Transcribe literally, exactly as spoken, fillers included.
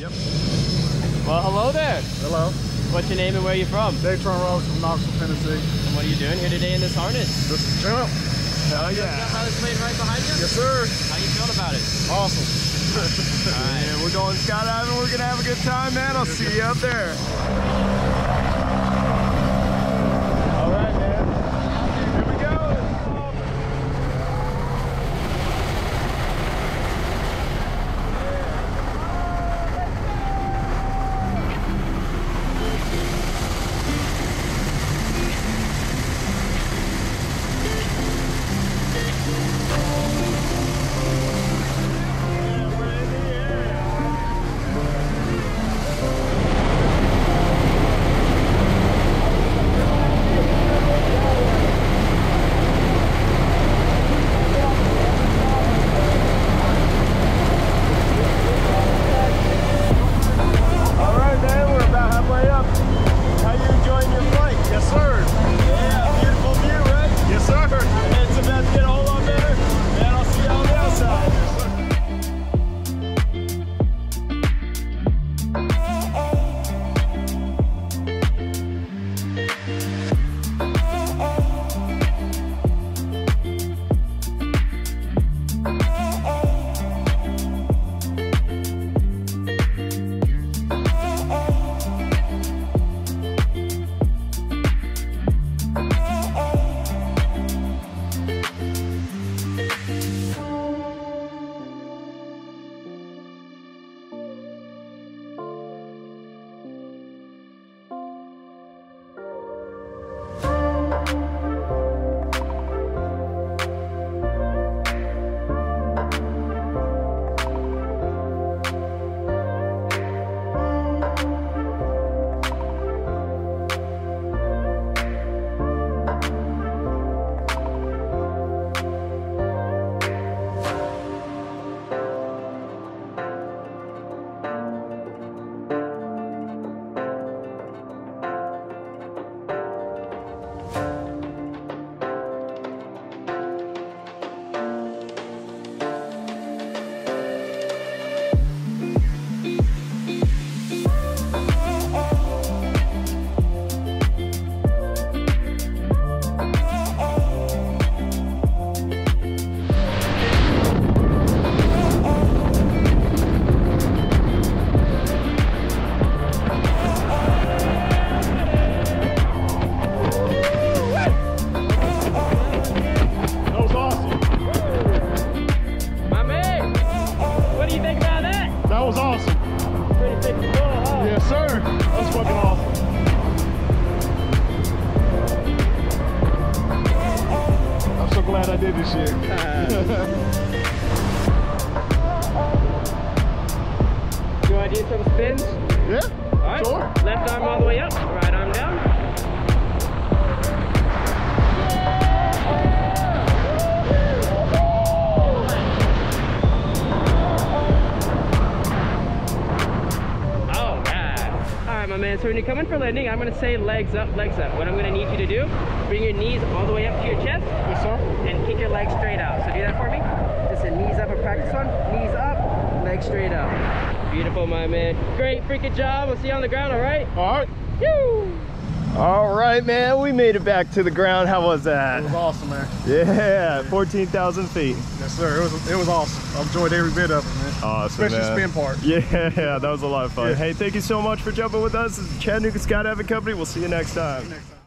Yep. Well, hello there. Hello. What's your name and where are you from? Draythron Roberts from Knoxville, Tennessee. And what are you doing here today in this harness? This is jump. Hell yeah. You got this made right behind you? Yes, sir. How you feeling about it? Awesome. All right. Yeah, we're going skydiving. We're going to have a good time, man. I'll see you up there. So when you're coming for landing, I'm going to say legs up, legs up. What I'm going to need you to do, bring your knees all the way up to your chest. Yes, sir. And kick your legs straight out. So do that for me. Just a knees up, a practice one. Knees up, legs straight out. Beautiful, my man. Great freaking job. We'll see you on the ground, all right? All right. Woo! All right, man. We made it back to the ground. How was that? It was awesome, man. Yeah, fourteen thousand feet. Yes, sir. It was, it was awesome. I enjoyed every bit of it, man. Awesome, especially man. The spin part. Yeah, that was a lot of fun. Yeah. Hey, thank you so much for jumping with us. This is Chattanooga Skydiving Company. We'll see you next time. See you next time.